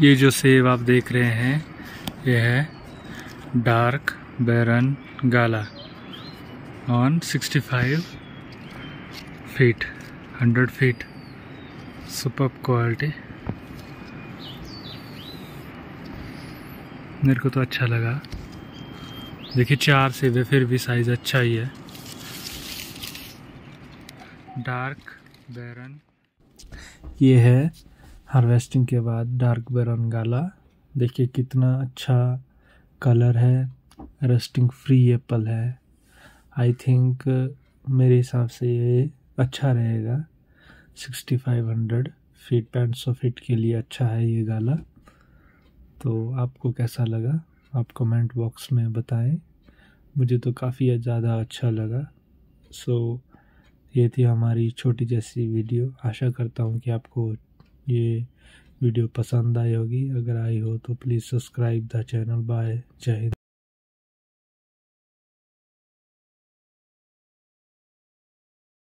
ये जो सेब आप देख रहे हैं ये है dark baron gala on 65 feet 100 feet superb quality. मेरे को तो अच्छा लगा। देखिए 4 सेब है फिर भी साइज़ अच्छा ही है। डार्क बैरन ये है हार्वेस्टिंग के बाद डार्क बैरन गाला। देखिए कितना अच्छा कलर है, रस्टिंग फ्री एप्पल है। आई थिंक मेरे हिसाब से ये अच्छा रहेगा 6500 फीट 500 फीट के लिए अच्छा है ये गाला। तो आपको कैसा लगा आप कमेंट बॉक्स में बताएं। मुझे तो काफ़ी ज़्यादा अच्छा लगा। सो ये थी हमारी छोटी जैसी वीडियो। आशा करता हूँ कि आपको ये वीडियो पसंद आई होगी। अगर आई हो तो please subscribe the channel. Bye, जय हिंद।